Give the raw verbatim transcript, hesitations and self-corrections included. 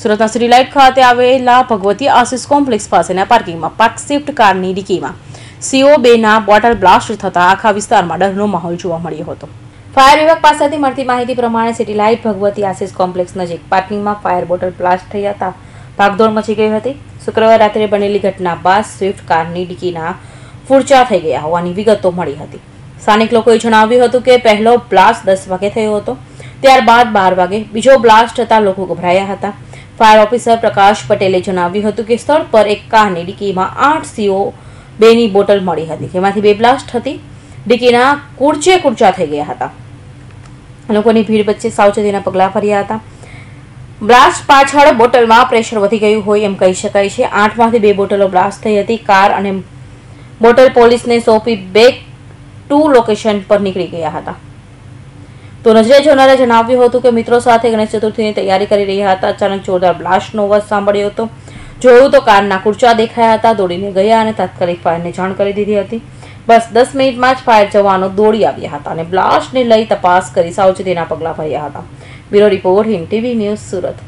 સુરતના સિટીલાઇટ ખાતે આવેલા ભગવતી આશિષ કોમ્પ્લેક્સ પાસેના પાર્કિંગમાં પાર્ક શિફ્ટ કારની ડીકીમાં સી ઓ બે ના બોટલ બ્લાસ્ટ થતા આખા વિસ્તારમાં ડરનો માહોલ જોવા મળ્યો હતો. ફાયર વિભાગ પાસેથી મળતી માહિતી પ્રમાણે સિટીલાઇટ ભગવતી આશિષ કોમ્પ્લેક્સ નજીક પાર્કિંગમાં ફાયર બોટલ બ્લાસ્ટ થઈ હતા. ભાગદોડ મચી ગઈ હતી. શુક્રવાર રાત્રે બનેલી ઘટના બાદ સ્વિફ્ટ કારની ડીકીના ફૂરચા થઈ ગયા હોવાની વિગતો મળી હતી. સ્થાનિક લોકોએ જણાવ્યું હતું કે પહેલો બ્લાસ્ટ દસ વાગે થયો હતો, ત્યારબાદ બાર વાગે બીજો બ્લાસ્ટ થતા લોકો ગભરાયા હતા. ફાયર ઓફિસર પ્રકાશ પટેલે જણાવ્યું હતું કે સ્થળ પર એક કારની ડીકીમાં આઠ સીઓ બેની બોટલ મળી હતી, જેમાંથી બે બ્લાસ્ટ હતી. ડીકીના કુરચે કુરચા થઈ ગયા હતા. લોકોની ભીડ વચ્ચે સાવચેતીના પગલાં ભર્યા હતા. બ્લાસ્ટ પાછળ બોટલમાં પ્રેશર વધી ગયું હોય એમ કહી શકાય છે. આઠમાંથી બે બોટલો બ્લાસ્ટ થઈ હતી. કાર અને બોટલ પોલીસને સોંપી બેક ટુ લોકેશન પર નીકળી ગયા હતા. તો નજરે જોનારા જણાવ્યું હતું કે મિત્રો સાથે ગણેશ ચતુર્થીની તૈયારી કરી રહ્યા હતા. અચાનક જોરદાર બ્લાસ્ટનો અવાજ સાંભળ્યો હતો. જોયું તો કારના કુર્ચા દેખાયા હતા. દોડીને ગયા અને તાત્કાલિક ફાયરને જાણ કરી દીધી હતી. બસ દસ મિનિટમાં જ ફાયર જવાનો દોડી આવ્યા હતા અને બ્લાસ્ટને લઈ તપાસ કરી સાવચેતીના પગલાં ભર્યા હતા. Bureau report, Hind TV news, Surat.